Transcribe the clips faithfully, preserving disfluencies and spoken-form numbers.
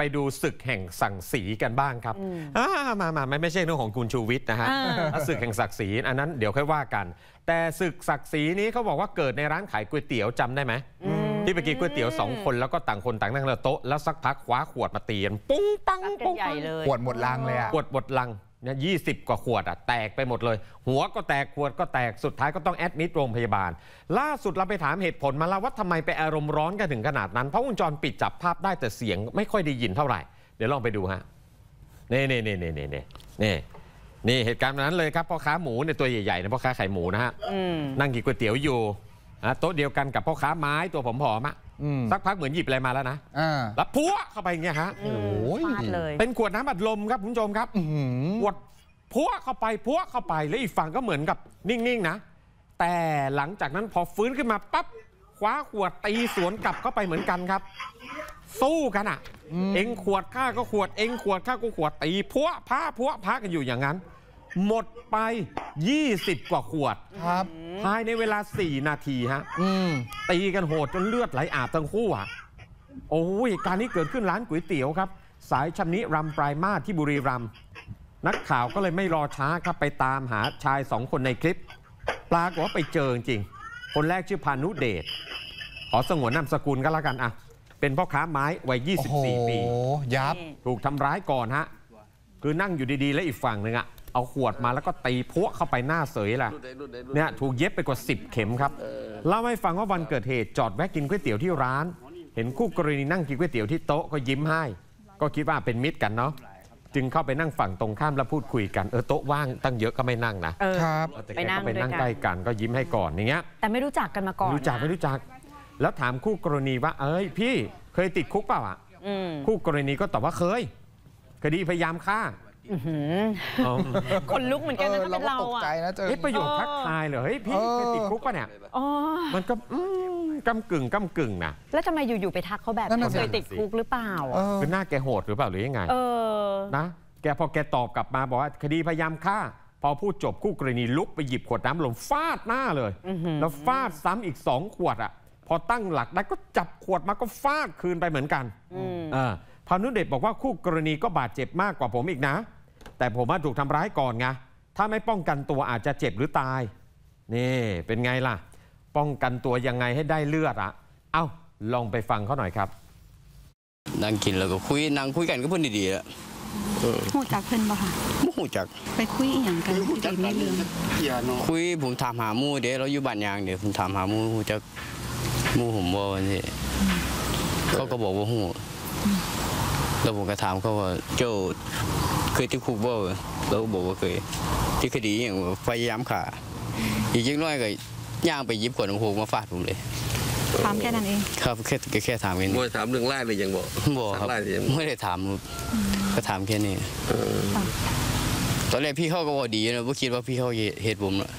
ไปดูศึกแห่งศักดิ์ศรีกันบ้างครับมามาไม่ไม่ใช่เรื่องของคุณชูวิทย์นะฮะศึกแห่งศักดิ์ศรีอันนั้นเดี๋ยวค่อยว่ากันแต่ศึกศักดิ์ศรีนี้เขาบอกว่าเกิดในร้านขายก๋วยเตี๋ยวจำได้ไหมที่ไปกินก๋วยเตี๋ยวสองคนแล้วก็ต่างคนต่างนั่งโต๊ะแล้วสักพักคว้าขวดมาตีกันปุ้งปังปุ้งใหญ่เลยขวดหมดลังเลยขวดหมดลังเนี่ยยี่สิบกว่าขวดอะแตกไปหมดเลยหัวก็แตกขวดก็แตกสุดท้ายก็ต้องแอดมิดโรงพยาบาลล่าสุดเราไปถามเหตุผลมาแล้วว่าทำไมไปอารมณ์ร้อนกันถึงขนาดนั้นเพราะวงจรปิดจับภาพได้แต่เสียงไม่ค่อยได้ยินเท่าไหร่เดี๋ยวลองไปดูฮะนี่นี่นี่นี่นี่นี่นี่เหตุการณ์นั้นเลยครับพ่อค้าหมูเนี่ยตัวใหญ่ๆนะพ่อค้าขายหมูนะฮะนั่งกินก๋วยเตี๋ยวอยู่นะโต๊ะเดียวกันกับพ่อค้าไม้ตัวผอมๆอะสักพักเหมือนหยิบอะไรมาแล้วนะแล้วพัวเข้าไปอย่างเงี้ยฮะเป็นขวดน้ำอัดลมครับคุณผู้ชมครับขวดพัวเข้าไปพัวเข้าไปแล้วอีกฝั่งก็เหมือนกับนิ่งๆนะแต่หลังจากนั้นพอฟื้นขึ้นมาปั๊บคว้าขวดตีสวนกลับเข้าไปเหมือนกันครับสู้กันอ่ะเอ็งขวดข้าก็ขวดเอ็งขวดข้าก็ขวดตีพัวพ้าพัวพ้ากันอยู่อย่างนั้นหมดไปยี่สิบกว่าขวดครับภายในเวลาสี่นาทีฮะตีกันโหดจนเลือดไหลอาบทั้งคู่อ่ะโอ้ยการนี้เกิดขึ้นร้านก๋วยเตี๋ยวครับสายชำนิรำปลายมาที่บุรีรัมย์นักข่าวก็เลยไม่รอช้าครับไปตามหาชายสองคนในคลิปปรากฏว่าไปเจอจริงคนแรกชื่อพานุเดชขอสงวนนามสกุลก็แล้วกันอ่ะเป็นพ่อค้าไม้วัยยี่สิบสี่ปียับถูกทำร้ายก่อนฮะคือนั่งอยู่ดีๆและอีกฝั่งหนึ่งอ่ะเอาขวดมาแล้วก็ตีพวกเข้าไปหน้าเสยล่ะเนี่ยถูกเย็บไปกว่าสิบเข็มครับเล่าให้ฟังว่าวันเกิดเหตุจอดแวะกินก๋วยเตี๋ยวที่ร้านเห็นคู่กรณีนั่งกินก๋วยเตี๋ยวที่โต๊ะก็ยิ้มให้ก็คิดว่าเป็นมิตรกันเนาะจึงเข้าไปนั่งฝั่งตรงข้ามแล้วพูดคุยกันเออโต๊ะว่างตั้งเยอะก็ไม่นั่งนะครับไปนั่งใกล้กันก็ยิ้มให้ก่อนอย่างเงี้ยแต่ไม่รู้จักกันมาก่อนรู้จักไม่รู้จักแล้วถามคู่กรณีว่าเอ้ยพี่เคยติดคุกเปล่าอ่ะคู่กรณีก็ตอบว่าเคยคดีพยายามฆ่าคนลุกเหมือนกันนะถ้าเป็นเราอ่ะเฮ้ยประโยชน์ทักทายเหรอเฮ้ยพี่ไปติดคุกป่ะเนี่ยมันก็กำกึ่งกำกึ่งนะแล้วทำไมอยู่ๆไปทักเขาแบบนั้นเคยติดคุกหรือเปล่าเป็นหน้าแกโหดหรือเปล่าหรือยังไงนะแกพอแกตอบกลับมาบอกว่าคดีพยายามฆ่าพอพูดจบคู่กรณีลุกไปหยิบขวดน้ำลมฟาดหน้าเลยแล้วฟาดซ้ำอีกสองขวดอ่ะพอตั้งหลักได้ก็จับขวดมาก็ฟาดคืนไปเหมือนกันอ่าพานุเดชบอกว่าคู่กรณีก็บาดเจ็บมากกว่าผมอีกนะแต่ผมว่าถูกทำร้ายก่อนไงถ้าไม่ป้องกันตัวอาจจะเจ็บหรือตายนี่เป็นไงล่ะป้องกันตัวยังไงให้ได้เลือดอ่ะเอ้าลองไปฟังเขาหน่อยครับนั่งกินแล้วก็คุยนั่งคุยกันก็เพื่อนดีๆอ่ะหูจักเพื่อนป่ะค่ะไม่หูจักไปคุยอย่างกันไม่เรื่องคุยผมถามหามู่เดี๋ยวเราอยู่บ้านยางเดี๋ยวผมถามหามู่หูจักมู่ผมว่าวันนี้เขาก็บอกว่าหูแล้วผมก็ถามเขาว่าเจ้าเคยติดคุกบ่เราบอกว่าเคยติดคดีอย่างพยายามฆ่าอีกยิ่งน้อยก็ย่างไปยิบขวดน้ำโขงมาฟาดผมเลยถามแค่นั้นเองครับแค่แค่ถามเองไม่ถามเรื่องไล่เลยยังบอกบอกครับไม่ได้ถามก็ถามแค่นี้ตอนแรกพี่เขาก็บอกดีนะว่าคิดว่าพี่เขาเหตุผมนะ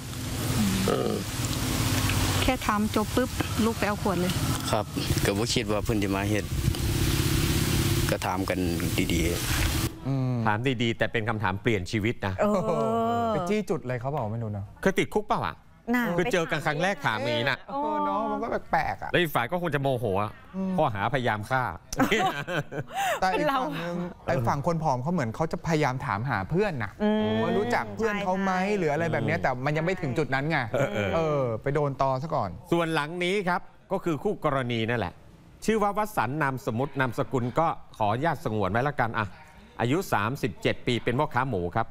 แค่ถามจบปุ๊บลูกไปเอาขวดเลยครับก็ว่าคิดว่าเพิ่นจะมาเหตุก็ถามกันดีๆถามดีๆแต่เป็นคำถามเปลี่ยนชีวิตนะไปจี้จุดเลยเขาบอกไม่รู้นะเคยติดคุกเปล่าอ่ะคือเจอกันครั้งแรกถามอย่างนี้นะน้องมันก็แปลกๆอ่ะแล้วอีกฝ่ายก็คงจะโมโหข้อหาพยายามฆ่าแต่อีกฝั่งนึงไอ้ฝั่งคนผอมเขาเหมือนเขาจะพยายามถามหาเพื่อนนะว่ารู้จักเพื่อนเขาไหมหรืออะไรแบบนี้แต่มันยังไม่ถึงจุดนั้นไงเออไปโดนตอซะก่อนส่วนหลังนี้ครับก็คือคู่กรณีนั่นแหละชื่อว่าวสันต์นามสมมตินามสกุลก็ขอญาติสงวนไว้ละกันอ่ะอายุสามสิบเจ็ดปีเป็นพ่อค้าหมูครับ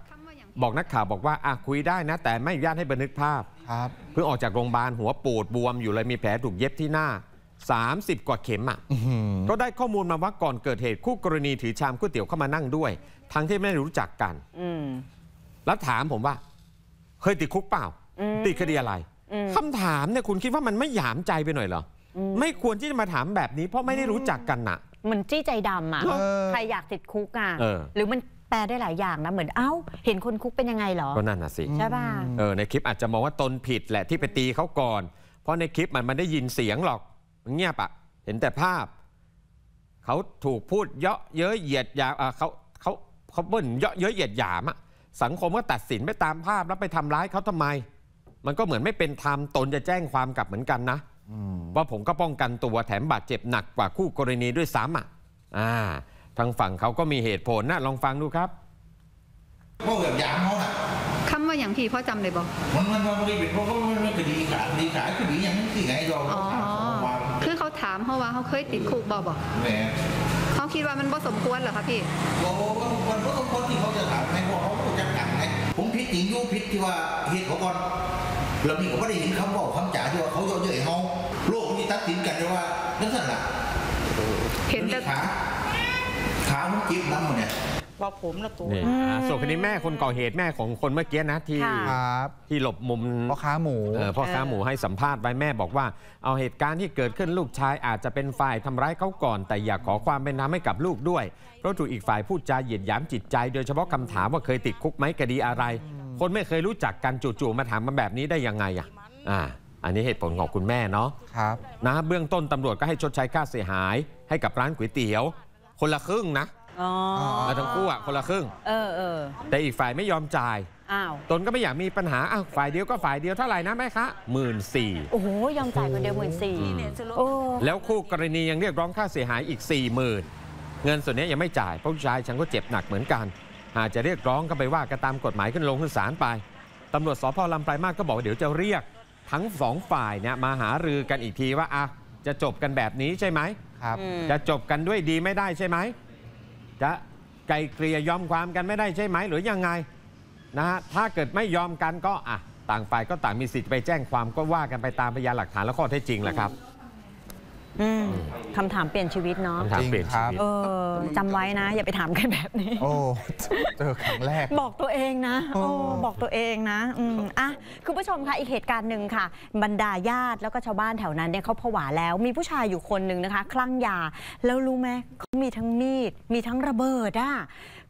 บอกนักข่าวบอกว่าอ่ะคุยได้นะแต่ไม่อนุญาตให้บันทึกภาพครับเพิ่งออกจากโรงพยาบาลหัวปูดบวมอยู่เลยมีแผลถูกเย็บที่หน้าสามสิบกว่าเข็มอ่ะก็ได้ข้อมูลมาว่าก่อนเกิดเหตุคู่กรณีถือชามก๋วยเตี๋ยวเข้ามานั่งด้วยทั้งที่ไม่รู้จักกันแล้วถามผมว่าเคยติดคุกเปล่าติดคดีอะไรคำถามเนี่ยคุณคิดว่ามันไม่หยามใจไปหน่อยเหรอไม่ควรที่จะมาถามแบบนี้เพราะไม่ได้รู้จักกันน่ะเหมือนจี้ใจดำอ่ะใครอยากติดคุกอ่ะหรือมันแปลได้หลายอย่างนะเหมือนเอ้าเห็นคนคุกเป็นยังไงหรอก็นั่นน่ะสิใช่ป่ะเออในคลิปอาจจะมองว่าตนผิดแหละที่ไปตีเขาก่อนเพราะในคลิปมันไม่ได้ยินเสียงหรอกเงียบอ่ะเห็นแต่ภาพเขาถูกพูดเยาะเย้ยเหยียดหยามอ่ะเขาเขาเขาเบิ้ลเยาะเย้ยเหยียดหยามอ่ะสังคมก็ตัดสินไปตามภาพแล้วไปทำร้ายเขาทำไมมันก็เหมือนไม่เป็นธรรมตนจะแจ้งความกลับเหมือนกันนะว่าผมก็ป้องกันตัวแถมบาดเจ็บหนักกว่าคู่กรณีด้วยซ้ำอ่ะ ทางฝั่งเขาก็มีเหตุผลนะลองฟังดูครับพวกแบบยามเขาอะคำว่าอย่างพี่พ่อจำเลยบอกมันมันมันไม่เป็นเพราะเขาไม่คดีขาดคดีขาดคดีอย่างนั้นคือไงเราคือเขาถามเขาว่าเขาเคยติดคุกบอกบอกเขาคิดว่ามันบ่สมควรเหรอครับพี่โอ้ก็คนก็คนที่เขาจะถามในพวกเขาจะถามในผมพิจิตรยุพิษที่ว่าเหตุของก่อนเรามีผมก็ได้เห็นคำบอกคำจ่าที่ว่าเขาโยนเยอะเขาโลกนี้ตัดสินกันเลยว่าลักษณะเห็นแต่ขาขามันจีบน้ำหมดเนี่ยว่าผมละตัวนี่ส่วนคนนี้แม่คนก่อเหตุแม่ของคนเมื่อกี้นะที่ที่หลบมุมพ่อค้าหมูพ่อค้าหมูให้สัมภาษณ์ไว้แม่บอกว่าเอาเหตุการณ์ที่เกิดขึ้นลูกชายอาจจะเป็นฝ่ายทำร้ายเขาก่อนแต่อยากขอความเป็นธรรมให้กับลูกด้วยเพราะถูกอีกฝ่ายพูดจาเหยียดหยามจิตใจโดยเฉพาะคำถามว่าเคยติดคุกไหมคดีอะไรคนไม่เคยรู้จักกันจู่ๆมาถามมาแบบนี้ได้ยังไงอ่ะอันนี้เหตุผลของคุณแม่เนาะครับนะเบื้องต้นตำรวจก็ให้ชดใช้ค่าเสียหายให้กับร้านก๋วยเตี๋ยวคนละครึ่งนะมาทั้งคู่อ่ะคนละครึ่งเออเออแต่อีกฝ่ายไม่ยอมจ่ายอ้าวตนก็ไม่อยากมีปัญหาอ้าวฝ่ายเดียวก็ฝ่ายเดียวเท่าไหร่นะแม่คะหมื่นสี่โอ้โหยอมจ่ายคนเดียวหมื่นสี่แล้วคู่กรณียังเรียกร้องค่าเสียหายอีกสี่หมื่นเงินส่วนนี้ยังไม่จ่ายเพราะผู้ชายฉันก็เจ็บหนักเหมือนกันอาจจะเรียกร้องก็ไปว่ากันตามกฎหมายขึ้นลงขึ้นศาลไปตำรวจสภ.ลำปลายมาศก็บอกว่าเดี๋ยวจะเรียกทั้งสองฝ่ายเนี่ยมาหารือกันอีกทีว่าอ่ะจะจบกันแบบนี้ใช่ไหมครับจะจบกันด้วยดีไม่ได้ใช่ไหมจะไกลเกลี่ยยอมความกันไม่ได้ใช่ไหมหรือยังไงนะฮะถ้าเกิดไม่ยอมกันก็อ่ะต่างฝ่ายก็ต่างมีสิทธิ์ไปแจ้งความก็ว่ากันไปตามพยานหลักฐานและข้อเท็จจริงแหละครับคำถามเปลี่ยนชีวิตเนาะจริงครับเออจำไว้นะอย่าไปถามกันแบบนี้โอ้เจอครั้งแรกบอกตัวเองนะโอ้บอกตัวเองนะอ่ะคุณผู้ชมค่ะอีกเหตุการณ์หนึ่งค่ะบรรดาญาติแล้วก็ชาวบ้านแถวนั้นเนี่ยเขาผวาแล้วมีผู้ชายอยู่คนหนึ่งนะคะคลั่งยาแล้วรู้ไหมเขามีทั้งมีดมีทั้งระเบิดอ่ะ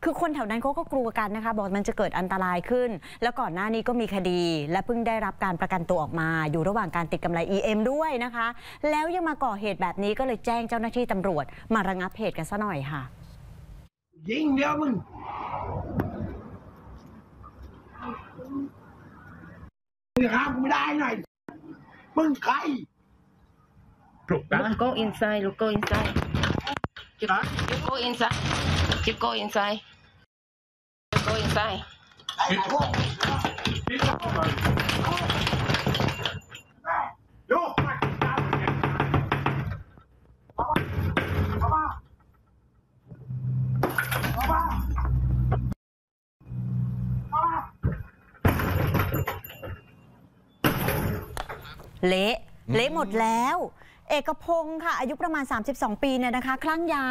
คือคนแถวนั้นเขาก็กลัวกันนะคะบอกมันจะเกิดอันตรายขึ้นแล้วก่อนหน้านี้ก็มีคดีและเพิ่งได้รับการประกันตัวออกมาอยู่ระหว่างการติดกำไร อี เอ็ม ด้วยนะคะแล้วยังมาก่อเหตุแบบนี้ก็เลยแจ้งเจ้าหน้าที่ตำรวจมาระงับเหตุกันซะหน่อยค่ะยิงเดี๋ยวมึงมึงหาไม่ได้หน่อยมึงใครลุกนะ go inside ลุก go inside จิ๊บ go inside จิ๊บ go inside go inside ลุกเละเละหมดแล้วเอกพงศ์ค่ะอายุประมาณสามสิบสองปีเนี่ยนะคะคลั่งยา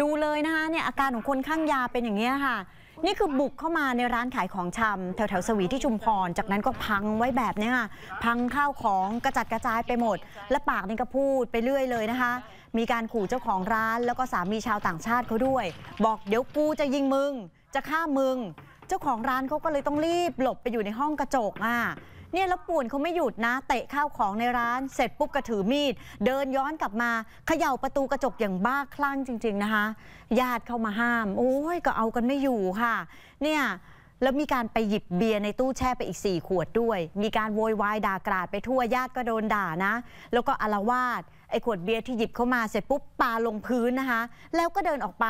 ดูเลยนะคะเนี่ยอาการของคนคลั่งยาเป็นอย่างนี้ค่ะนี่คือบุกเข้ามาในร้านขายของชำแถวแถวสวีที่ชุมพรจากนั้นก็พังไว้แบบนี้ค่ะพังข้าวของกระจัดกระจายไปหมดและปากนี่ก็พูดไปเรื่อยเลยนะคะมีการขู่เจ้าของร้านแล้วก็สามีชาวต่างชาติเขาด้วยบอกเดี๋ยวกูจะยิงมึงจะฆ่ามึงเจ้าของร้านเขาก็เลยต้องรีบหลบไปอยู่ในห้องกระจกอ่ะเนี่ยแล้วป่วนเขาไม่หยุดนะเตะข้าวของในร้านเสร็จปุ๊บกระถือมีดเดินย้อนกลับมาเขย่าประตูกระจกอย่างบ้าคลั่งจริงๆนะคะญาติเข้ามาห้ามโอ้ยก็เอากันไม่อยู่ค่ะเนี่ยแล้วมีการไปหยิบเบียร์ในตู้แช่ไปอีกสี่ขวดด้วยมีการโวยวายด่ากราดไปทั่วญาติก็โดนด่านะแล้วก็อาละวาดไอ้ขวดเบียร์ที่หยิบเข้ามาเสร็จปุ๊บปาลงพื้นนะคะแล้วก็เดินออกไป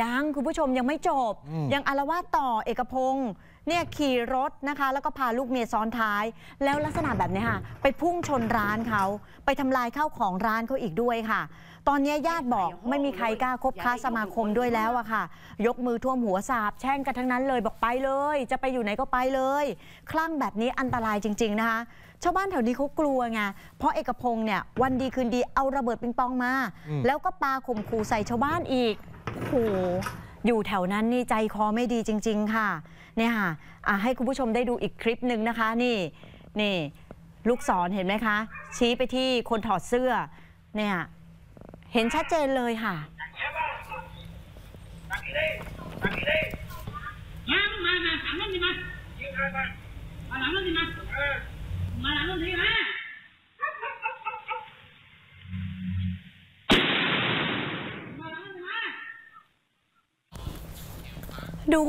ยังคุณผู้ชมยังไม่จบยังอาละวาดต่อเอกพงศ์เนี่ยขี่รถนะคะแล้วก็พาลูกเมียซ้อนท้ายแล้วลักษณะแบบนี้ค่ะไปพุ่งชนร้านเขาไปทำลายข้าวของร้านเขาอีกด้วยค่ะตอนนี้ญาติบอกไม่มีใครกล้าคบค้าสมาคมด้วยแล้วอะค่ะยกมือท่วมหัวสาบแช่งกันทั้งนั้นเลยบอกไปเลยจะไปอยู่ไหนก็ไปเลยคลั่งแบบนี้อันตรายจริงๆนะคะชาวบ้านแถวนี้เขากลัวไงเพราะเอกพงศ์เนี่ยวันดีคืนดีเอาระเบิดปิงปองมาแล้วก็ปาข่มขู่ใส่ชาวบ้านอีกโอ้โหอยู่แถวนั้นนี่ใจคอไม่ดีจริงๆค่ะเนี่ยค่ะให้คุณผู้ชมได้ดูอีกคลิปหนึ่งนะคะนี่นี่ลูกศรเห็นไหมคะชี้ไปที่คนถอดเสื้อเนี่ยเห็นชัดเจนเลยค่ะดู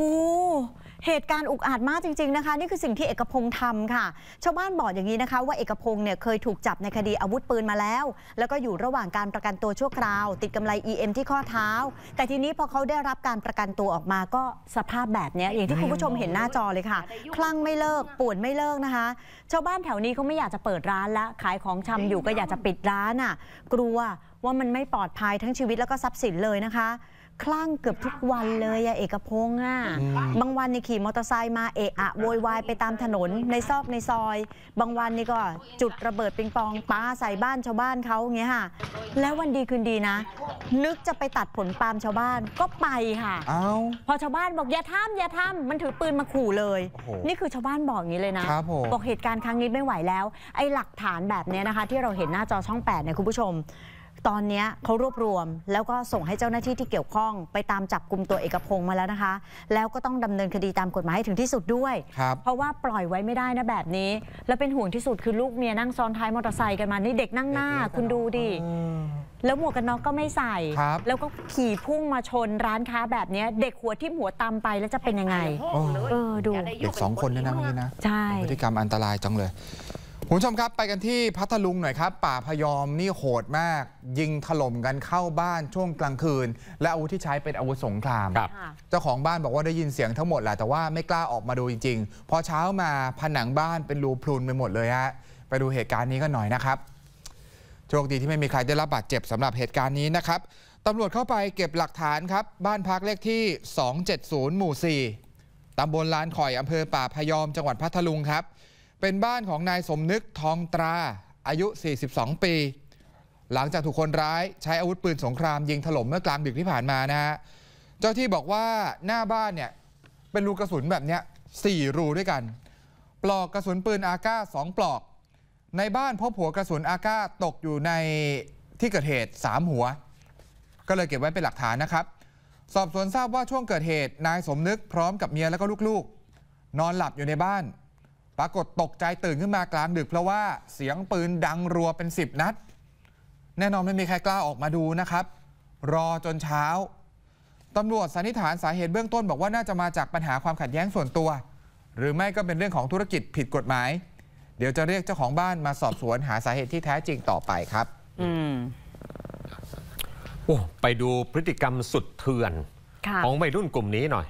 เหตุการณ์อุกอาจมากจริงๆนะคะนี่คือสิ่งที่เอกพงษ์ทำค่ะชาวบ้านบอกอย่างนี้นะคะว่าเอกพงษ์เนี่ยเคยถูกจับในคดีอาวุธปืนมาแล้วแล้วก็อยู่ระหว่างการประกันตัวชั่วคราวติดกำไล อี เอ็ม ที่ข้อเท้าแต่ทีนี้พอเขาได้รับการประกันตัวออกมาก็สภาพแบบนี้อย่างที่คุณผู้ชมเห็นหน้าจอเลยค่ะคลั่งไม่เลิกป่วนไม่เลิกนะคะชาวบ้านแถวนี้เขาไม่อยากจะเปิดร้านละขายของชำอยู่ก็อยากจะปิดร้านอ่ะกลัวว่ามันไม่ปลอดภัยทั้งชีวิตแล้วก็ทรัพย์สินเลยนะคะคลั่งเกือบทุกวันเลยอะเอกพงษ์อะบางวันนี่ขี่มอเตอร์ไซค์มาเอะอะโวยวายไปตามถนนในซอกในซอยบางวันนี่ก็จุดระเบิดปิงปองปาใส่บ้านชาวบ้านเขาเงี้ยค่ะแล้ววันดีคืนดีนะนึกจะไปตัดผลปาล์มชาวบ้านก็ไปค่ะพอชาวบ้านบอกอย่าทำอย่าทำมันถือปืนมาขู่เลยนี่คือชาวบ้านบอกอย่างนี้เลยนะบอกเหตุการณ์ครั้งนี้ไม่ไหวแล้วไอ้หลักฐานแบบนี้นะคะที่เราเห็นหน้าจอช่องแปดเนี่ยคุณผู้ชมตอนนี้เขารวบรวมแล้วก็ส่งให้เจ้าหน้าที่ที่เกี่ยวข้องไปตามจับกลุ่มตัวเอกพงษ์มาแล้วนะคะแล้วก็ต้องดำเนินคดีตามกฎหมายให้ถึงที่สุดด้วยเพราะว่าปล่อยไว้ไม่ได้นะแบบนี้แล้วเป็นห่วงที่สุดคือลูกเมียนั่งซ้อนท้ายมอเตอร์ไซค์กันมานี่เด็กนั่งหน้าคุณดูดิแล้วหมวกกันน็อกก็ไม่ใส่แล้วก็ขี่พุ่งมาชนร้านค้าแบบนี้เด็กหัวทิ่มหัวตำไปแล้วจะเป็นยังไงเออดูเด็กสองคนนี่นะนี่นะใช่พฤติกรรมอันตรายจังเลยคุณผู้ชมครับไปกันที่พัทลุงหน่อยครับป่าพยอมนี่โหดมากยิงถล่มกันเข้าบ้านช่วงกลางคืนและอาวุธที่ใช้เป็นอาวุธสงครามเจ้าของบ้านบอกว่าได้ยินเสียงทั้งหมดแหละแต่ว่าไม่กล้าออกมาดูจริงๆพอเช้ามาผนังบ้านเป็นรูพรุนไปหมดเลยฮะไปดูเหตุการณ์นี้กันหน่อยนะครับโชคดีที่ไม่มีใครได้รับบาดเจ็บสำหรับเหตุการณ์นี้นะครับตำรวจเข้าไปเก็บหลักฐานครับบ้านพักเลขที่สองเจ็ดศูนย์หมู่สี่ตำบลลานข่อยอำเภอป่าพยอมจังหวัดพัทลุงครับเป็นบ้านของนายสมนึกทองตราอายุสี่สิบสองปีหลังจากถูกคนร้ายใช้อาวุธปืนสงครามยิงถล่มเมื่อกลางดึกที่ผ่านมานะฮะเจ้าที่บอกว่าหน้าบ้านเนี่ยเป็นรูกระสุนแบบเนี้ยสี่รูด้วยกันปลอกกระสุนปืนอาก้าสองปลอกในบ้านพบหัวกระสุนอาก้าตกอยู่ในที่เกิดเหตุสามหัวก็เลยเก็บไว้เป็นหลักฐานนะครับสอบสวนทราบว่าช่วงเกิดเหตุนายสมนึกพร้อมกับเมียแล้วก็ลูกๆนอนหลับอยู่ในบ้านปรากฏตกใจตื่นขึ้นมากลางดึกเพราะว่าเสียงปืนดังรัวเป็นสิบนัดแน่นอนไม่มีใครกล้าออกมาดูนะครับรอจนเช้าตำรวจสันนิษฐานสาเหตุเบื้องต้นบอกว่าน่าจะมาจากปัญหาความขัดแย้งส่วนตัวหรือไม่ก็เป็นเรื่องของธุรกิจผิดกฎหมายเดี๋ยวจะเรียกเจ้าของบ้านมาสอบสวนหาสาเหตุที่แท้จริงต่อไปครับอืมโอ้ไปดูพฤติกรรมสุดเถื่อนของวัยรุ่นกลุ่มนี้หน่อย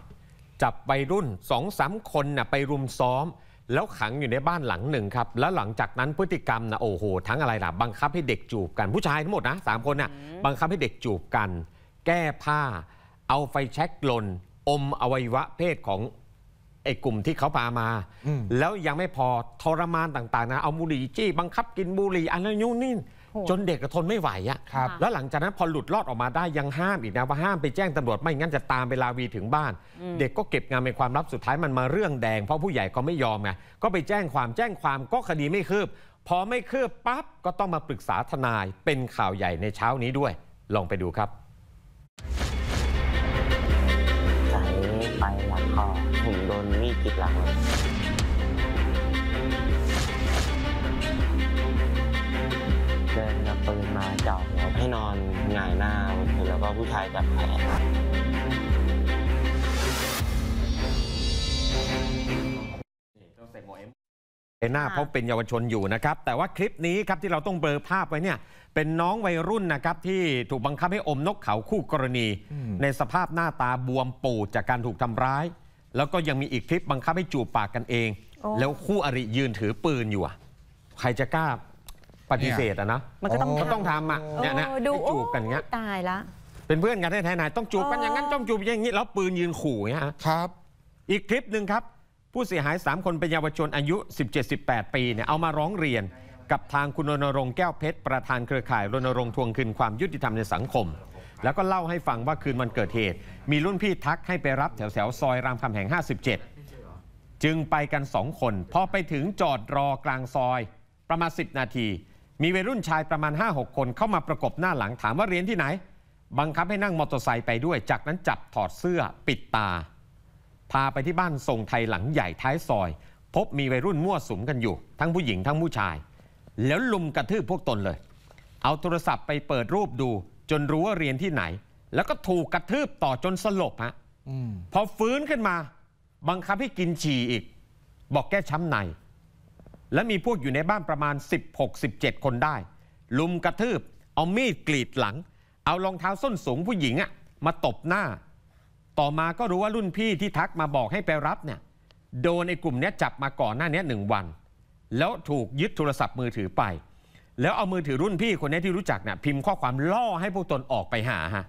จับวัยรุ่น สองสาม คนน่ะไปรุมซ้อมแล้วขังอยู่ในบ้านหลังหนึ่งครับแล้วหลังจากนั้นพฤติกรรมนะโอ้โหทั้งอะไรล่ะบังคับให้เด็กจูบกันผู้ชายทั้งหมดนะสามคนนะบังคับให้เด็กจูบกันแก้ผ้าเอาไฟแช็กลนอมอวัยวะเพศของไอ้กลุ่มที่เขาพามาแล้วยังไม่พอทรมานต่างๆนะเอาบุหรี่จี้บังคับกินบุหรี่อันนั้นนู่นนี่จนเด็กทนไม่ไหวอ่ะแล้วหลังจากนั้นพอหลุดรอดออกมาได้ยังห้ามอีกนะว่าห้ามไปแจ้งตำรวจไม่งั้นจะตามไปลาวีถึงบ้านเด็กก็เก็บงานเป็นความลับสุดท้ายมันมาเรื่องแดงเพราะผู้ใหญ่ก็ไม่ยอมไงก็ไปแจ้งความแจ้งความก็คดีไม่คืบพอไม่คืบปั๊บก็ต้องมาปรึกษาทนายเป็นข่าวใหญ่ในเช้านี้ด้วยลองไปดูครับใส่ไปหลังคอผมโดนมีดจิกหลังเดินนำปืนมาจ่อหัวให้นอนหงายหน้าแล้วก็ผู้ชายจับแขนหน้าเพราะเป็นเยาวชนอยู่นะครับแต่ว่าคลิปนี้ครับที่เราต้องเบลอภาพไว้เนี่ยเป็นน้องวัยรุ่นนะครับที่ถูกบังคับให้อมนกเขาคู่กรณีในสภาพหน้าตาบวมปูดจากการถูกทำร้ายแล้วก็ยังมีอีกคลิปบังคับให้จูบปากกันเองแล้วคู่อริยืนถือปืนอยู่ใครจะกล้าปฏิเสธอะนะมันก็ต้องทำอ่ะเนี่ยนะจูบกันเงี้ยตายละเป็นเพื่อนกันแท้ๆนายต้องจูบกันอย่างนั้นต้องจูบอย่างนี้แล้วปืนยืนขู่เงี้ยครับอีกคลิปหนึ่งครับผู้เสียหายสามคนเป็นเยาวชนอายุ สิบเจ็ดถึงสิบแปด ปีเนี่ยเอามาร้องเรียนกับทางคุณรณรงค์แก้วเพชรประธานเครือข่ายรณรงค์ทวงคืนความยุติธรรมในสังคมแล้วก็เล่าให้ฟังว่าคืนวันเกิดเหตุมีรุ่นพี่ทักให้ไปรับแถวแถวซอยรามคำแหงห้าสิบเจ็ดจึงไปกันสองคนพอไปถึงจอดรอกลางซอยประมาณสิบนาทีมีวัยรุ่นชายประมาณ ห้าหก คนเข้ามาประกบหน้าหลังถามว่าเรียนที่ไหนบังคับให้นั่งมอเตอร์ไซค์ไปด้วยจากนั้นจับถอดเสื้อปิดตาพาไปที่บ้านทรงไทยหลังใหญ่ท้ายซอยพบมีวัยรุ่นมั่วสุมกันอยู่ทั้งผู้หญิงทั้งผู้ชายแล้วลุมกระทืบพวกตนเลยเอาโทรศัพท์ไปเปิดรูปดูจนรู้ว่าเรียนที่ไหนแล้วก็ถูกกระทืบต่อจนสลบฮะพอฟื้นขึ้นมา บังคับให้กินฉี่อีกบอกแก้ช้ำในและมีพวกอยู่ในบ้านประมาณ สิบหก สิบเจ็ด คนได้ลุมกระทืบเอามีดกรีดหลังเอารองเท้าส้นสูงผู้หญิงอ่ะมาตบหน้าต่อมาก็รู้ว่ารุ่นพี่ที่ทักมาบอกให้ไปรับเนี่ยโดนไอ้กลุ่มนี้จับมาก่อนหน้านี้หนึ่งวันแล้วถูกยึดโทรศัพท์มือถือไปแล้วเอามือถือรุ่นพี่คนนี้ที่รู้จักเนี่ยพิมพ์ข้อความล่อให้พวกตนออกไปหาฮะ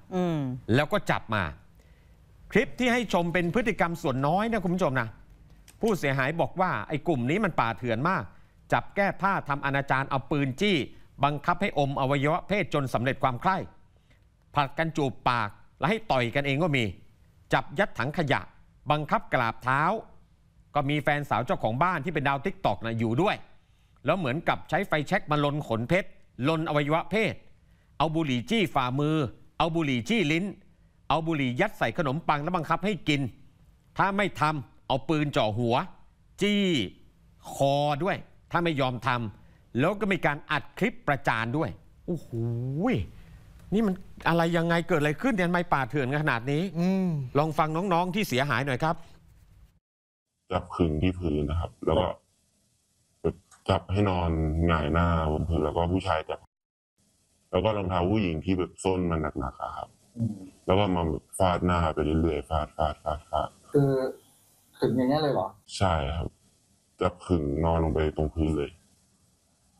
แล้วก็จับมาคลิปที่ให้ชมเป็นพฤติกรรมส่วนน้อยนะคุณผู้ชมนะผู้เสียหายบอกว่าไอ้กลุ่มนี้มันป่าเถื่อนมากจับแก้ผ้าทำอนาจารเอาปืนจี้บังคับให้อมอวัยวะเพศจนสำเร็จความใคร่ผลัดกันจูบปากและให้ต่อยกันเองก็มีจับยัดถังขยะบังคับกราบเท้าก็มีแฟนสาวเจ้าของบ้านที่เป็นดาวติ๊กต็อกนะอยู่ด้วยแล้วเหมือนกับใช้ไฟแช็กมาลนขนเพชรลนอวัยวะเพศเอาบุหรี่จี้ฝ่ามือเอาบุหรี่จี้ลิ้นเอาบุหรี่ยัดใส่ขนมปังแล้วบังคับให้กินถ้าไม่ทำเอาปืนจ่อหัวจี้คอด้วยถ้าไม่ยอมทำแล้วก็มีการอัดคลิปประจานด้วยโอ้โหนี่มันอะไรยังไงเกิดอะไรขึ้นเนี่ยไม่ป่าเถื่อนขนาดนี้อืลองฟังน้องๆที่เสียหายหน่อยครับจับขึงที่พื้นนะครับแล้วก็จับให้นอนหงายหน้าบนพื้นแล้วก็ผู้ชายจับแล้วก็รองเท้าผู้หญิงที่แบบส้นมันหนักๆครับแล้วก็มาฟาดหน้าไปเรื่อยๆฟาดฟาดฟาดฟาดคือขึงอย่างนี้เลยเหรอใช่ครับจับขึงนอนลงไปตรงพื้นเลย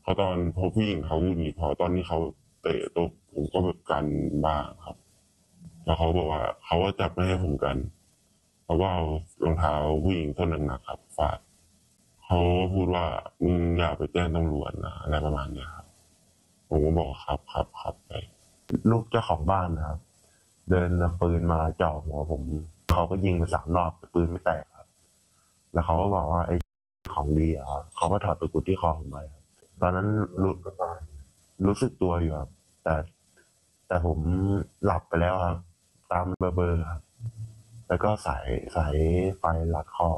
พอตอนพอผู้หญิงเขาหงุดหงิดพอตอนนี้เขาเตะตบผมก็แบบกันบ้างครับแล้วเขาบอกว่าเขาว่าจับไม่ให้ผมกันเพราะว่าเอารองเท้าผู้หญิงต้นหนักๆครับฟาดเขาพูดว่ามึงอย่าไปแจ้งตำรวจนะอะไรประมาณนี้ครับผมก็บอกครับครับครับไปลูกเจ้าของบ้านนะครับเดินเอาปืนมาจ่อหัวผมเขาก็ยิงไปสามรอบปืนไม่แตกครับแล้วเขาก็บอกว่าไอ้ของดีอ่ะเขาก็ถอดตะกรุดที่คอผมไปตอนนั้นรู้รู้สึกตัวอยู่ครับแต่แต่ผมหลับไปแล้วครับตามเบอร์เบอร์ครับแล้วก็สายสายไฟลัดคอ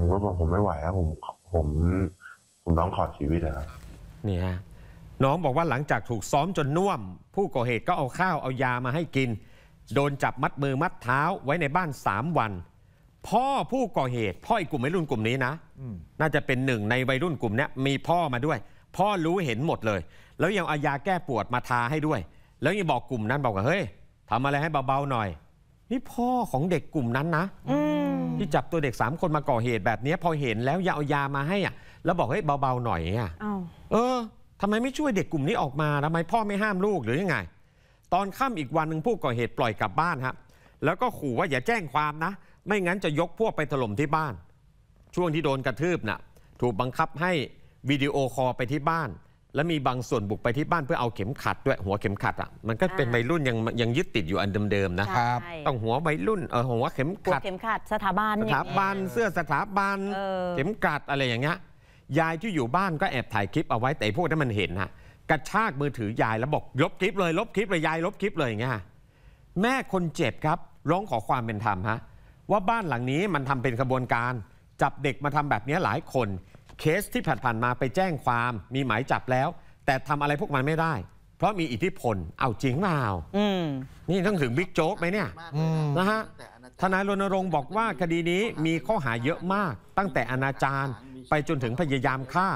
ผมก็บอกผมไม่ไหวครับผมผมผมต้องขอชีวิตนะครับนี่ฮะน้องบอกว่าหลังจากถูกซ้อมจนน่วมผู้ก่อเหตุก็เอาข้าวเอายามาให้กินโดนจับมัดมือมัดเท้าไว้ในบ้านสามวันพ่อผู้ก่อเหตุพ่ออีกกลุ่มวัยรุ่นกลุ่มนี้นะน่าจะเป็นหนึ่งในวัยรุ่นกลุ่มนี้มีพ่อมาด้วยพ่อรู้เห็นหมดเลยแล้วยังเอายาแก้ปวดมาทาให้ด้วยแล้วยังบอกกลุ่มนั้นบอกว่าเฮ้ยทำอะไรให้เบาๆหน่อยนี่พ่อของเด็กกลุ่มนั้นนะที่จับตัวเด็กสามคนมาก่อเหตุแบบนี้พอเห็นแล้วอย่าเอายามาให้อ่ะแล้วบอกเฮ้ยเบาๆหน่อยอ่ะเออทำไมไม่ช่วยเด็กกลุ่มนี้ออกมาทำไมพ่อไม่ห้ามลูกหรือยังไงตอนค่ำอีกวันหนึ่งผู้ก่อเหตุปล่อยกลับบ้านครับแล้วก็ขู่ว่าอย่าแจ้งความนะไม่งั้นจะยกพวกไปถล่มที่บ้านช่วงที่โดนกระทืบน่ะถูกบังคับให้วิดีโอคอลไปที่บ้านและมีบางส่วนบุกไปที่บ้านเพื่อเอาเข็มขัดด้วยหัวเข็มขัดอ่ะมันก็เป็นวัยรุ่นยังยังยึดติดอยู่อันเดิมๆนะครับต้องหัววัยรุ่นเออหัวเข็มขัดเข็มขัดสถาบันสถาบันเสื้อสถาบันเข็มขัดอะไรอย่างเงี้ยยายที่อยู่บ้านก็แอบถ่ายคลิปเอาไว้แต่พวกนั้นมันเห็นฮะกระชากมือถือยายแล้วบอกลบคลิปเลยลบคลิปเลยยายลบคลิปเลยอย่างเงี้ยแม่คนเจ็บครับร้องขอความเป็นธรรมฮะว่าบ้านหลังนี้มันทำเป็นขบวนการจับเด็กมาทำแบบนี้หลายคนเคสที่ผ่านๆมาไปแจ้งความมีหมายจับแล้วแต่ทำอะไรพวกมันไม่ได้เพราะมีอิทธิพลเอาจริงเปล่านี่ต้องถึงบิ๊กโจ๊กไหมเนี่ยนะฮะทนายรณรงค์บอกว่าคดีนี้มีข้อหาเยอะมากตั้งแต่อนาจารไปจนถึงพยายามฆ่า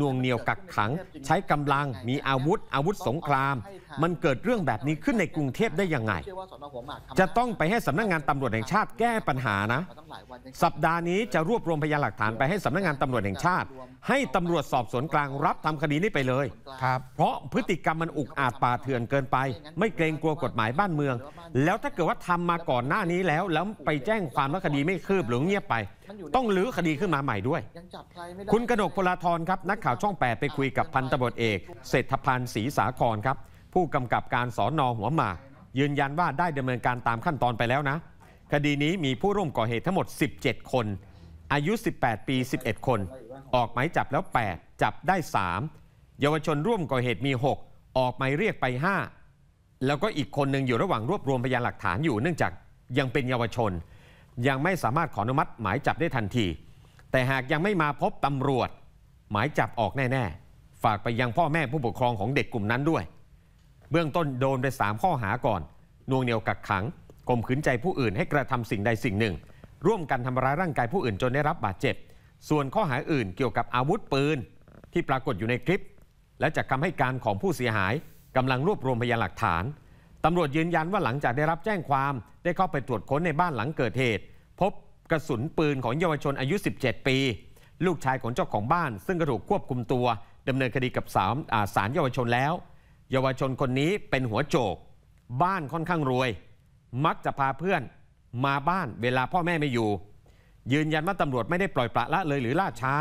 น่วงเหนี่ยวกักขังใช้กำลังมีอาวุธอาวุธสงครามมันเกิดเรื่องแบบนี้ขึ้นในกรุงเทพได้ยังไงจะต้องไปให้สำนักงานตำรวจแห่งชาติแก้ปัญหานะสัปดาห์นี้จะรวบรวมพยานหลักฐานไปให้สำนักงานตำรวจแห่งชาติให้ตำรวจสอบสวนกลางรับทำคดีนี้ไปเลยครับเพราะพฤติกรรมมันอุกอาจป่าเถื่อนเกินไปไม่เกรงกลัวกฎหมายบ้านเมืองแล้วถ้าเกิดว่าทำมาก่อนหน้านี้แล้วแล้วไปแจ้งความว่าคดีไม่คืบหรือเงียบไปต้องลื้อคดีขึ้นมาใหม่ด้วยคุณกนกพลธรครับนักข่าวช่องแปดไปคุยกับพันตำรวจเอกเศรษฐพันธ์ศรีสาครครับผู้กำกับการสน.หัวหมากยืนยันว่าได้ดำเนินการตามขั้นตอนไปแล้วนะคดีนี้มีผู้ร่วมก่อเหตุทั้งหมดสิบเจ็ดคนอายุสิบแปดปีสิบเอ็ดคนออกหมายจับแล้วแปดจับได้สามเยาวชนร่วมก่อเหตุมีหกออกหมายเรียกไปห้าแล้วก็อีกคนหนึ่งอยู่ระหว่างรวบรวมพยานหลักฐานอยู่เนื่องจากยังเป็นเยาวชนยังไม่สามารถขออนุมัติหมายจับได้ทันทีแต่หากยังไม่มาพบตำรวจหมายจับออกแน่ๆฝากไปยังพ่อแม่ผู้ปกครองของเด็กกลุ่มนั้นด้วยเบื้องต้นโดนไปสามข้อหาก่อนน่วงเหนี่ยวกักขังข่มขืนใจผู้อื่นให้กระทำสิ่งใดสิ่งหนึ่ง ร่วมกันทำร้ายร่างกายผู้อื่นจนได้รับบาดเจ็บส่วนข้อหาอื่นเกี่ยวกับอาวุธปืนที่ปรากฏอยู่ในคลิปและจากคำให้การของผู้เสียหายกำลังรวบรวมพยานหลักฐานตำรวจยืนยันว่าหลังจากได้รับแจ้งความได้เข้าไปตรวจค้นในบ้านหลังเกิดเหตุพบกระสุนปืนของเยาวชนอายุสิบเจ็ดปีลูกชายของเจ้าของบ้านซึ่งก็ถูกควบคุมตัวดำเนินคดีกับศาลเยาวชนแล้วเยาวชนคนนี้เป็นหัวโจกบ้านค่อนข้างรวยมักจะพาเพื่อนมาบ้านเวลาพ่อแม่ไม่อยู่ยืนยันว่าตำรวจไม่ได้ปล่อยปละละเลยหรือล่าช้า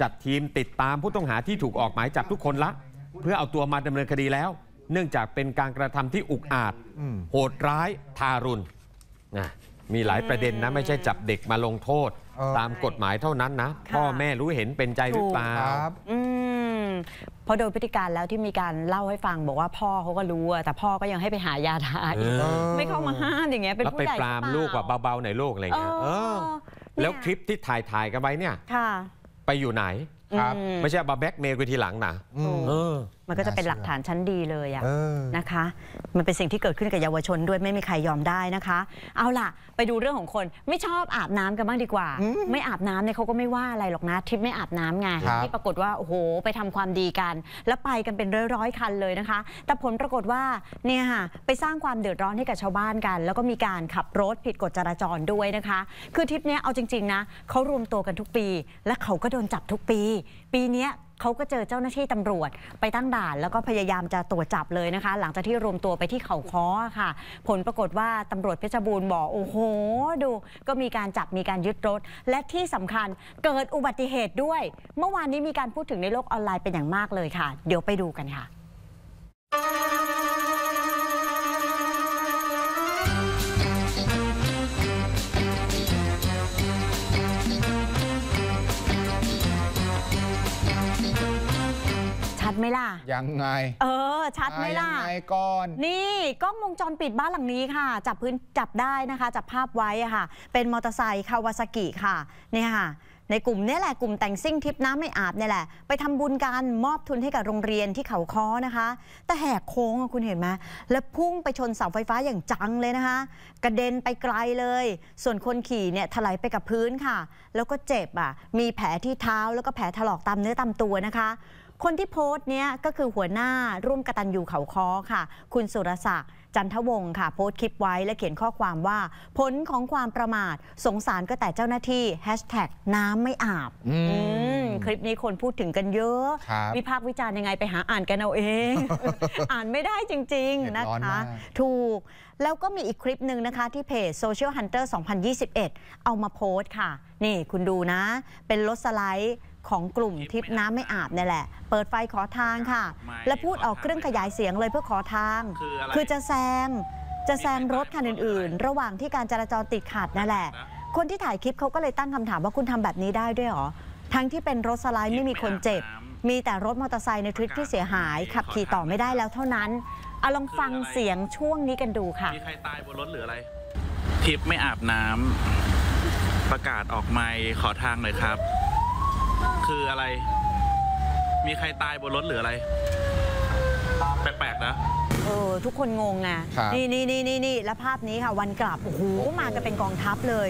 จัดทีมติดตามผู้ต้องหาที่ถูกออกหมายจับทุกคนละเพื่อเอาตัวมาดำเนินคดีแล้วเนื่องจากเป็นการกระทำที่อุกอาจโหดร้ายทารุณนะมีหลายประเด็นนะไม่ใช่จับเด็กมาลงโทษตามกฎหมายเท่านั้นนะพ่อแม่รู้เห็นเป็นใจหรือเปล่าเพราะโดยพฤติการแล้วที่มีการเล่าให้ฟังบอกว่าพ่อเขาก็รู้แต่พ่อก็ยังให้ไปหายาทาอีกไม่เข้ามาห้ามอย่างเงี้ยเป็นผู้ใหญ่ไปปรามลูกว่าเบาๆหน่อยลูกอะไรเงี้ยแล้วคลิปที่ถ่ายถ่ายกันไว้เนี่ยไปอยู่ไหนครับไม่ใช่บาแบ็กเมย์ไปทีหลังนะมันก็จะเป็นหลักฐานชั้นดีเลยอะนะคะมันเป็นสิ่งที่เกิดขึ้นกับเยาวชนด้วยไม่มีใครยอมได้นะคะเอาล่ะไปดูเรื่องของคนไม่ชอบอาบน้ำกันบ้างดีกว่าไม่อาบน้ำเนี่ยเขาก็ไม่ว่าอะไรหรอกนะทริปไม่อาบน้ำไงที่ปรากฏว่าโอ้โหไปทำความดีกันแล้วไปกันเป็นร้อยๆคันเลยนะคะแต่ผลปรากฏว่าเนี่ยค่ะไปสร้างความเดือดร้อนให้กับชาวบ้านกันแล้วก็มีการขับรถผิดกฎจราจรด้วยนะคะคือทริปเนี้ยเอาจริงๆนะเขารวมตัวกันทุกปีและเขาก็โดนจับทุกปีปีนี้เขาก็เจอเจ้าหน้าที่ตำรวจไปตั้งด่านแล้วก็พยายามจะตรวจจับเลยนะคะหลังจากที่รวมตัวไปที่เขาค้อค่ะผลปรากฏว่าตำรวจเพชรบูรณ์บอกโอ้โหดูก็มีการจับมีการยึดรถและที่สำคัญเกิดอุบัติเหตุด้วยเมื่อวานนี้มีการพูดถึงในโลกออนไลน์เป็นอย่างมากเลยค่ะเดี๋ยวไปดูกันค่ะไม่ล่ะยังไงเออชัดไม่ล่ะยังไงก่อนนี่กล้องวงจรปิดบ้านหลังนี้ค่ะจับพื้นจับได้นะคะจับภาพไว้ค่ะเป็นมอเตอร์ไซค์คาวาซากิค่ะเนี่ยค่ะในกลุ่มนี้แหละกลุ่มแต่งซิ่งทิปน้ำไม่อาบเนี่ยแหละไปทำบุญการมอบทุนให้กับโรงเรียนที่เขาค้อนะคะแต่แหกโค้งคุณเห็นไหมแล้วพุ่งไปชนเสาไฟฟ้าอย่างจังเลยนะคะกระเด็นไปไกลเลยส่วนคนขี่เนี่ยถลายไปกับพื้นค่ะแล้วก็เจ็บอ่ะมีแผลที่เท้าแล้วก็แผลถลอกตามเนื้อตามตัวนะคะคนที่โพสต์เนี้ยก็คือหัวหน้าร่วมกตัญญูเขาค้อค่ะคุณสุรศักดิ์จันทวงศ์ค่ะโพสต์คลิปไว้และเขียนข้อความว่าผลของความประมาทสงสารก็แต่เจ้าหน้าที่แฮชแท็กน้ำไม่อาบคลิปนี้คนพูดถึงกันเยอะวิพากษ์วิจารณ์ยังไงไปหาอ่านกันเอาเอง อ่านไม่ได้จริงๆ นะคะถูกแล้วก็มีอีกคลิปหนึ่งนะคะที่เพจ Social Hunter สองพันยี่สิบเอ็ด เอามาโพสต์ค่ะนี่คุณดูนะเป็นรถสไลด์ของกลุ่มทิปน้ำไม่อาบเนี่ยแหละเปิดไฟขอทางค่ะและพูดออกเครื่องขยายเสียงเลยเพื่อขอทางคือจะแซงจะแซงรถคันอื่นๆระหว่างที่การจราจรติดขัดนั่นแหละคนที่ถ่ายคลิปเขาก็เลยตั้งคำถามว่าคุณทำแบบนี้ได้ด้วยหรอทั้งที่เป็นรถสไลด์ไม่มีคนเจ็บมีแต่รถมอเตอร์ไซค์ในทริปที่เสียหายขับขี่ต่อไม่ได้แล้วเท่านั้นเอาลองฟังเสียงช่วงนี้กันดูค่ะมีใครตายบนรถหรืออะไรทริปไม่อาบน้ำประกาศออกไมค์ขอทางเลยครับคืออะไรมีใครตายบนรถหรืออะไรแปลกๆนะเออทุกคนงงไงนี่นี่นี่นี่นี่และภาพนี้ค่ะวันกลับโอ้โหมากันเป็นกองทัพเลย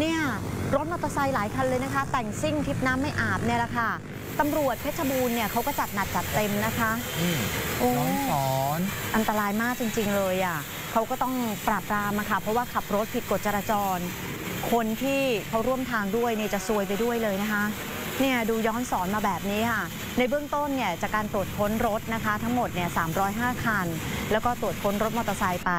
เนี่ยรถมอเตอร์ไซค์หลายคันเลยนะคะแต่งซิ่งทิปน้ำไม่อาบเนี่ยแหละค่ะตำรวจเพชรบูรณ์เนี่ยเขาก็จัดหนักจัดเต็มนะคะโอ้สอนอันตรายมากจริงๆเลยอ่ะเขาก็ต้องปราบปรามมาค่ะเพราะว่าขับรถผิดกฎจราจรคนที่เขาร่วมทางด้วยเนี่ยจะซวยไปด้วยเลยนะคะเนี่ยดูย้อนสอนมาแบบนี้ค่ะในเบื้องต้นเนี่ยจากการตรวจค้นรถนะคะทั้งหมดเนี่ยสามร้อยห้าคันแล้วก็ตรวจค้นรถมอเตอร์ไซค์ไป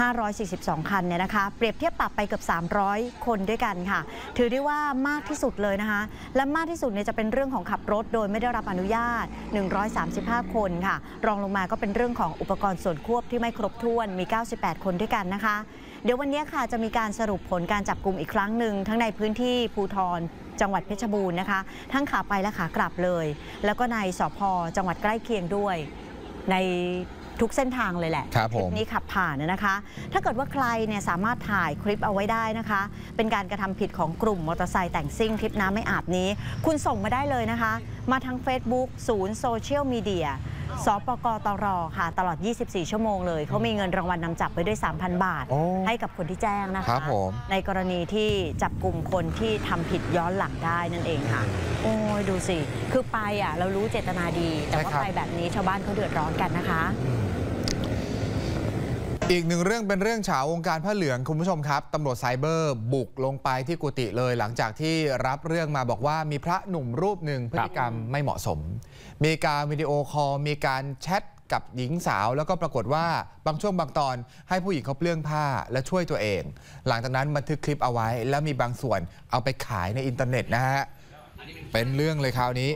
ห้าร้อยสี่สิบสองคันเนี่ยนะคะเปรียบเทียบปรับไปเกือบสามร้อยคนด้วยกันค่ะถือได้ว่ามากที่สุดเลยนะคะและมากที่สุดเนี่ยจะเป็นเรื่องของขับรถโดยไม่ได้รับอนุญาตหนึ่งร้อยสามสิบห้าคนค่ะรองลงมาก็เป็นเรื่องของอุปกรณ์ส่วนควบที่ไม่ครบถ้วนมีเก้าสิบแปดคนด้วยกันนะคะเดี๋ยววันนี้ค่ะจะมีการสรุปผลการจับกลุ่มอีกครั้งหนึ่งทั้งในพื้นที่ภูธรจังหวัดเพชรบูรณ์นะคะทั้งขาไปและขากลับเลยแล้วก็ในสพจังหวัดใกล้เคียงด้วยในทุกเส้นทางเลยแหละคลิปนี้ขับผ่านนะคะถ้าเกิดว่าใครเนี่ยสามารถถ่ายคลิปเอาไว้ได้นะคะเป็นการกระทำผิดของกลุ่มมอเตอร์ไซค์แต่งซิ่งทิปน้ำไม่อาบนี้คุณส่งมาได้เลยนะคะมาทาง Facebook ศูนย์โซเชียลมีเดีย สปกตรค่ะตลอดยี่สิบสี่ชั่วโมงเลยเขามีเงินรางวัลนำจับไปด้วย สามพัน บาทให้กับคนที่แจ้งนะคะในกรณีที่จับกลุ่มคนที่ทำผิดย้อนหลังได้นั่นเองค่ะโอ้ยดูสิคือไปอ่ะเรารู้เจตนาดีแต่ว่าไปแบบนี้ชาวบ้านเขาเดือดร้อนกันนะคะอีกหนึ่งเรื่องเป็นเรื่องเฉาวงการผ้าเหลืองคุณผู้ชมครับตำรวจไซเบอร์บุกลงไปที่กุฏิเลยหลังจากที่รับเรื่องมาบอกว่ามีพระหนุ่มรูปหนึ่งพฤติกรรมไม่เหมาะสมมีการวิดีโอคอลมีการแชทกับหญิงสาวแล้วก็ปรากฏว่าบางช่วงบางตอนให้ผู้หญิงเขาเปลื้องผ้าและช่วยตัวเองหลังจากนั้นบันทึกคลิปเอาไว้แล้วมีบางส่วนเอาไปขายในอินเทอร์เน็ตนะฮะเป็นเรื่องเลยคราวนี้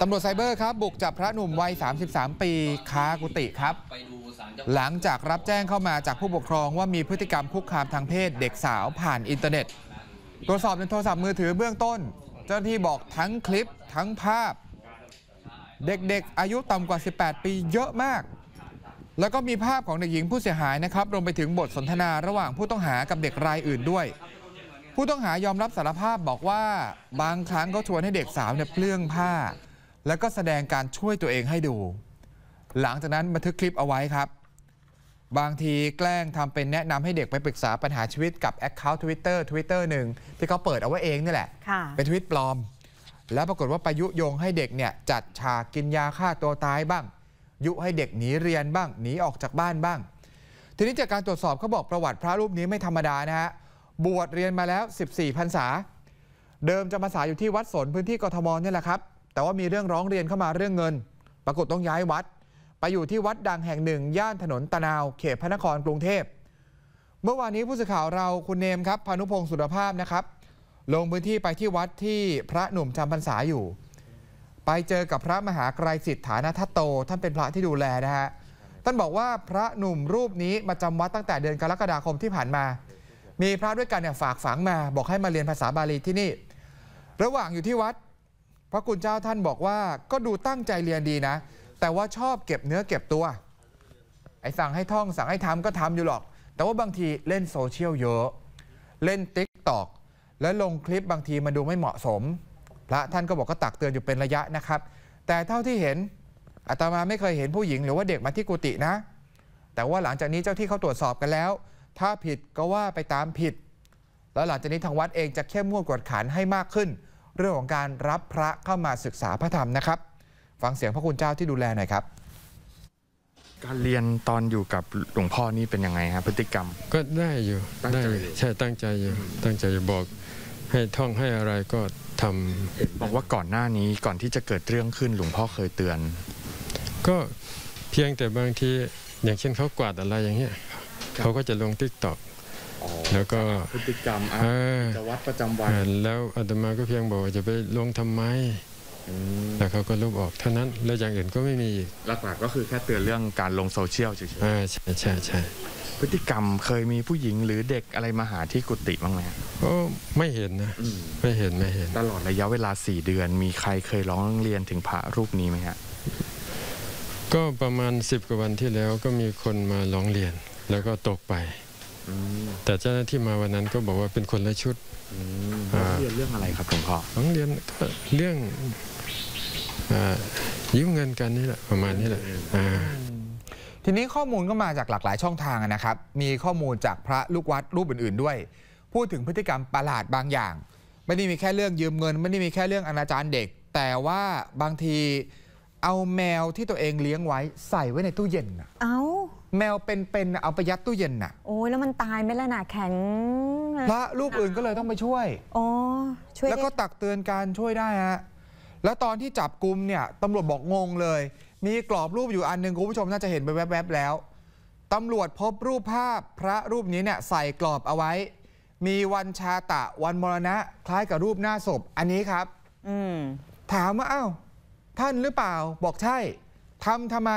ตำรวจไซเบอร์ครับบุกจับพระหนุ่มวัยสามสิบสามปีค้ากุฏิครับหลังจากรับแจ้งเข้ามาจากผู้ปกครองว่ามีพฤติกรรมคุกคามทางเพศเด็กสาวผ่านอินเทอร์เน็ตตรวจสอบในโทรศัพท์มือถือเบื้องต้นเจ้าหน้าที่บอกทั้งคลิปทั้งภาพเด็กๆอายุต่ำกว่าสิบแปดปีเยอะมากแล้วก็มีภาพของเด็กหญิงผู้เสียหายนะครับรวมไปถึงบทสนทนาระหว่างผู้ต้องหากับเด็กรายอื่นด้วยผู้ต้องหายอมรับสารภาพบอกว่าบางครั้งก็ชวนให้เด็กสาวเนี่ยเปลื้องผ้าแล้วก็แสดงการช่วยตัวเองให้ดูหลังจากนั้นบันทึกคลิปเอาไว้ครับบางทีแกล้งทำเป็นแนะนำให้เด็กไปปรึกษาปัญหาชีวิตกับ แอคเคาท์ Twitter Twitter หนึ่งที่เขาเปิดเอาไว้เองนี่แหละเป็นทวิตปลอมแล้วปรากฏว่าไปยุยงให้เด็กเนี่ยจัดฉากกินยาฆ่าตัวตายบ้างยุให้เด็กหนีเรียนบ้างหนีออกจากบ้านบ้างทีนี้จากการตรวจสอบเขาบอกประวัติพระรูปนี้ไม่ธรรมดานะฮะบวชเรียนมาแล้วสิบสี่พรรษาเดิมจำพรรษาอยู่ที่วัดสนพื้นที่กทมนี่แหละครับแต่ว่ามีเรื่องร้องเรียนเข้ามาเรื่องเงินปรากฏต้องย้ายวัดไปอยู่ที่วัดดังแห่งหนึ่งย่านถนนตะนาวเขตพระนครกรุงเทพเมื่อวานนี้ผู้สื่อข่าวเราคุณเนมครับพานุพงศ์สุรภาพนะครับลงพื้นที่ไปที่วัดที่พระหนุ่มจำพรรษาอยู่ไปเจอกับพระมหาไกรสิทธิ์ฐานะทัตโตท่านเป็นพระที่ดูแลนะฮะท่านบอกว่าพระหนุ่มรูปนี้มาจำวัดตั้งแต่เดือนกรกฎาคมที่ผ่านมามีพระด้วยกันเนี่ยฝากฝังมาบอกให้มาเรียนภาษาบาลีที่นี่ระหว่างอยู่ที่วัดพระคุณเจ้าท่านบอกว่าก็ดูตั้งใจเรียนดีนะแต่ว่าชอบเก็บเนื้อเก็บตัวไอ้สั่งให้ท่องสั่งให้ทำก็ทำอยู่หรอกแต่ว่าบางทีเล่นโซเชียลเยอะเล่นติ๊กต็อกและลงคลิปบางทีมันดูไม่เหมาะสมพระท่านก็บอกก็ตักเตือนอยู่เป็นระยะนะครับแต่เท่าที่เห็นอาตมาไม่เคยเห็นผู้หญิงหรือว่าเด็กมาที่กุฏินะแต่ว่าหลังจากนี้เจ้าที่เขาตรวจสอบกันแล้วถ้าผิดก็ว่าไปตามผิดแล้วหลังจากนี้ทางวัดเองจะเข้มงวดกวดขันให้มากขึ้นเรื่องของการรับพระเข้ามาศึกษาพระธรรมนะครับฟังเสียงพระคุณเจ้าที่ดูแลหน่อยครับการเรียนตอนอยู่กับหลวงพ่อนี่เป็นยังไงครับพฤติกรรมก็ได้อยู่ได้ใช่ตั้งใจอยู่ตั้งใจอยู่บอกให้ท่องให้อะไรก็ทำบอกว่าก่อนหน้านี้ก่อนที่จะเกิดเรื่องขึ้นหลวงพ่อเคยเตือนก็เพียงแต่บางทีอย่างเช่นเขากวาดอะไรอย่างเงี้ยเขาก็จะลงติ๊กต็อกแล้วก็พฤติกรรมจะวัดประจำวันแล้วอาตมาก็เพียงบอกจะไปลงทำไมแต่เขาก็ลบออกเท่านั้นแล้วอย่างอื่นก็ไม่มีหลักๆก็คือแค่เตือนเรื่องการลงโซเชียลเฉยๆใช่ใช่ใช่พฤติกรรมเคยมีผู้หญิงหรือเด็กอะไรมาหาที่กุฏิบ้างไหมก็ไม่เห็นนะไม่เห็นไม่เห็นตลอดระยะเวลาสี่เดือนมีใครเคยร้องเรียนถึงพระรูปนี้ไหมฮะก็ประมาณสิบกว่าวันที่แล้วก็มีคนมาร้องเรียนแล้วก็ตกไปแต่เจ้าหน้าที่มาวันนั้นก็บอกว่าเป็นคนละชุดเรียนเรื่องอะไรครับหลวงพ่อเรียนเรื่องยืมเงินกันนี่แหละประมาณนี้แหละทีนี้ข้อมูลก็มาจากหลากหลายช่องทางนะครับมีข้อมูลจากพระลูกวัดรูปอื่นๆด้วยพูดถึงพฤติกรรมประหลาดบางอย่างไม่ได้มีแค่เรื่องยืมเงินไม่ได้มีแค่เรื่องอนาจารเด็กแต่ว่าบางทีเอาแมวที่ตัวเองเลี้ยงไว้ใส่ไว้ในตู้เย็นเอ้าแมวเป็นๆเอาไปยัดตู้เย็นน่ะโอ้ยแล้วมันตายไหมล่ะหนาแข็งพระรูปอื่นก็เลยต้องไปช่วยอ๋อช่วยแล้วก็ตักเตือนการช่วยได้ฮะแล้วตอนที่จับกุมเนี่ยตำรวจบอกงงเลยมีกรอบรูปอยู่อันหนึ่งคุณผู้ชมน่าจะเห็นไปแวบๆแล้วตำรวจพบรูปภาพพระรูปนี้เนี่ยใส่กรอบเอาไว้มีวันชาตะวันมรณะคล้ายกับรูปหน้าศพอันนี้ครับอืมถามว่าอ้าวท่านหรือเปล่าบอกใช่ทำทำไม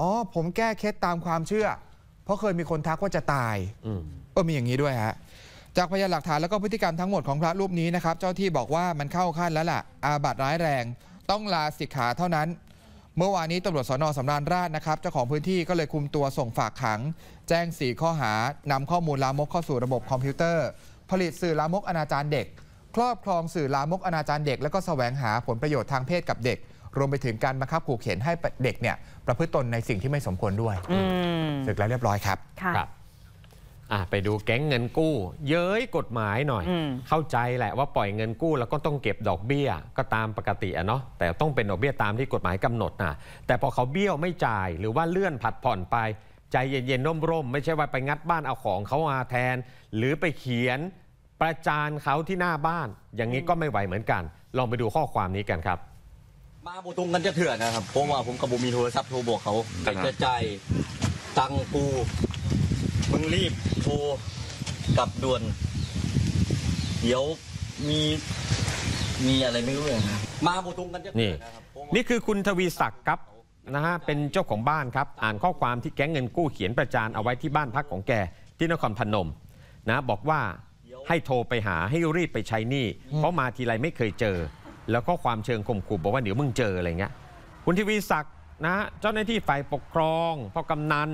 อ๋อผมแก้เคล็ดตามความเชื่อเพราะเคยมีคนทักว่าจะตายเออมีอย่างนี้ด้วยฮะจากพยานหลักฐานแล้วก็พฤติกรรมทั้งหมดของพระรูปนี้นะครับเจ้าที่บอกว่ามันเข้าขั้นแล้วล่ะอาบัติร้ายแรงต้องลาสิกขาเท่านั้นเมื่อวานนี้ตำรวจสน.สำราญราษฎร์นะครับเจ้าของพื้นที่ก็เลยคุมตัวส่งฝากขังแจ้งสี่ข้อหานำข้อมูลลามกเข้าสู่ระบบคอมพิวเตอร์ผลิตสื่อลามกอนาจารเด็กครอบครองสื่อลามกอนาจารเด็กและก็แสวงหาผลประโยชน์ทางเพศกับเด็ก รวมไปถึงการบังคับขู่เข็นให้เด็กเนี่ยประพฤติตนในสิ่งที่ไม่สมควรด้วยศึกแล้วเรียบร้อยครับไปดูแก๊งเงินกู้เย้ยกฎหมายหน่อยเข้าใจแหละว่าปล่อยเงินกู้แล้วก็ต้องเก็บดอกเบี้ยก็ตามปกติอะเนาะแต่ต้องเป็นดอกเบี้ยตามที่กฎหมายกำหนดนะแต่พอเขาเบี้ยวไม่จ่ายหรือว่าเลื่อนผัดผ่อนไปใจเย็นๆร่มๆไม่ใช่ว่าไปงัดบ้านเอาของเขามาแทนหรือไปเขียนประจานเขาที่หน้าบ้านอย่างนี้ก็ไม่ไหวเหมือนกันลองไปดูข้อความนี้กันครับมาโบตรงกันจะเถื่อนนะครับผมว่าผมกับบุมีโทรศัพท์โทรบอกเขาจะจ่ายตังกูมึงรีบโทรกลับด่วนเดี๋ยวมีมีอะไรไม่รู้เลยมาโบตรงกันจะนี่นี่คือคุณทวีศักดิ์ครับนะฮะเป็นเจ้าของบ้านครับอ่านข้อความที่แก๊งเงินกู้เขียนประจานเอาไว้ที่บ้านพักของแกที่นครพนมนะบอกว่าให้โทรไปหาให้รีบไปใช้หนี้เพราะมาทีไรไม่เคยเจอแล้วก็ความเชิงข่มขู่บอกว่าเดี๋ยวมึงเจออะไรเงี้ยคุณทวีศักดิ์นะเจ้าหน้าที่ฝ่ายปกครองพ่อกำนัน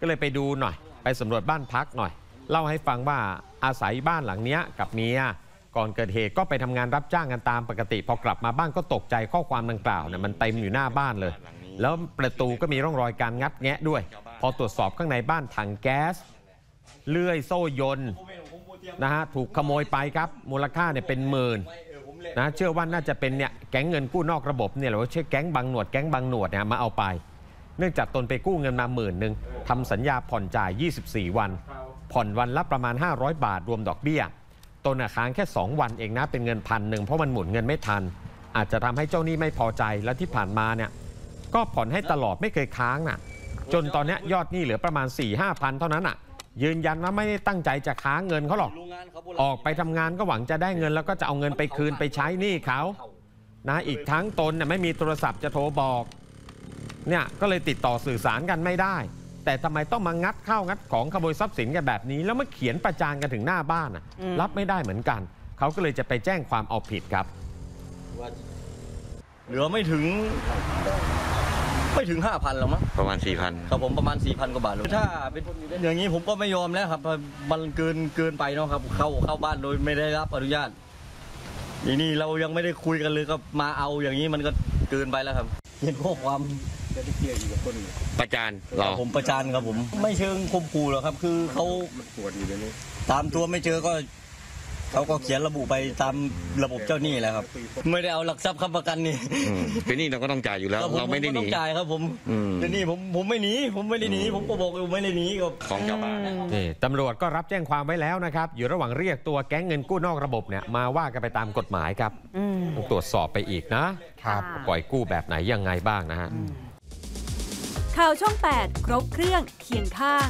ก็เลยไปดูหน่อยไปสำรวจบ้านพักหน่อยเล่าให้ฟังว่าอาศัยบ้านหลังนี้กับเมียก่อนเกิดเหตุก็ไปทำงานรับจ้างกันตามปกติพอกลับมาบ้านก็ตกใจข้อความดังกล่าวเนี่ยมันเต็มอยู่หน้าบ้านเลยแล้วประตูก็มีร่องรอยการงัดแงะด้วยพอตรวจสอบข้างในบ้านถังแก๊สเลื่อยโซ่ยนต์นะฮะถูกขโมยไปครับมูลค่าเนี่ยเป็นหมื่นนะเชื่อว่าน่าจะเป็นเนี่ยแก๊งเงินกู้นอกระบบเนี่ยหรือว่าเชื่อแก๊งบางหนวดแก๊งบางหนวดเนี่ยมาเอาไปเนื่องจากตนไปกู้เงินมาหมื่นหนึ่งทำสัญญาผ่อนจ่ายยี่สิบสี่วันผ่อนวันละประมาณห้าร้อยบาทรวมดอกเบี้ยตนค้างแค่สองวันเองนะเป็นเงินพันหนึ่งเพราะมันหมุนเงินไม่ทันอาจจะทำให้เจ้าหนี้ไม่พอใจและที่ผ่านมาเนี่ยก็ผ่อนให้ตลอดไม่เคยค้างน่ะจนตอนนี้ยอดหนี้เหลือประมาณ สี่ถึงห้า พันเท่านั้นอ่ะยืนยันว่าไม่ได้ตั้งใจจะค้างเงินเขาหรอกออกไปทำงานก็หวังจะได้เงินแล้วก็จะเอาเงินไปคืนไปใช้หนี้เขานะอีกทั้งตนเนี่ยไม่มีโทรศัพท์จะโทรบอกเนี่ยก็เลยติดต่อสื่อสารกันไม่ได้แต่ทำไมต้องมางัดข้าวงัดของขโมยทรัพย์สินกันแบบนี้แล้วมาเขียนประจานกันถึงหน้าบ้านอ่ะรับไม่ได้เหมือนกันเขาก็เลยจะไปแจ้งความเอาผิดครับเหลือไม่ถึงไม่ถึง ห้าพัน หรอกมั้งประมาณ สี่พัน ครับผมประมาณ สี่พัน กว่าบาทถ้าเป็นอย่างนี้ผมก็ไม่ยอมแล้วครับมันเกินเกินไปเนาะครับเข้าเข้าบ้านโดยไม่ได้รับอนุญาตนี่นี่เรายังไม่ได้คุยกันเลยก็มาเอาอย่างนี้มันก็เกินไปแล้วครับเห็นข้อความประจานเราผมประจานครับผมไม่เชิงข่มขู่หรอกครับคือเขาตามตัวไม่เจอก็เขาก็เขียนระบุไปตามระบบเจ้าหนี้แหละครับไม่ได้เอาหลักทรัพย์ค้ำประกันนี่เป็นหนี้เราก็ต้องจ่ายอยู่แล้วเราไม่ได้หนีต้องจ่ายครับผมเป็นหนี้ผมผมไม่หนีผมไม่ได้หนีผมก็บอกอยู่ไม่ได้หนีกับของเจ้าบ้านนี่ตำรวจก็รับแจ้งความไว้แล้วนะครับอยู่ระหว่างเรียกตัวแก๊งเงินกู้นอกระบบเนี่ยมาว่ากันไปตามกฎหมายครับตรวจสอบไปอีกนะครับปล่อยกู้แบบไหนยังไงบ้างนะฮะข่าวช่องแปดครบเครื่องเคียงข้าง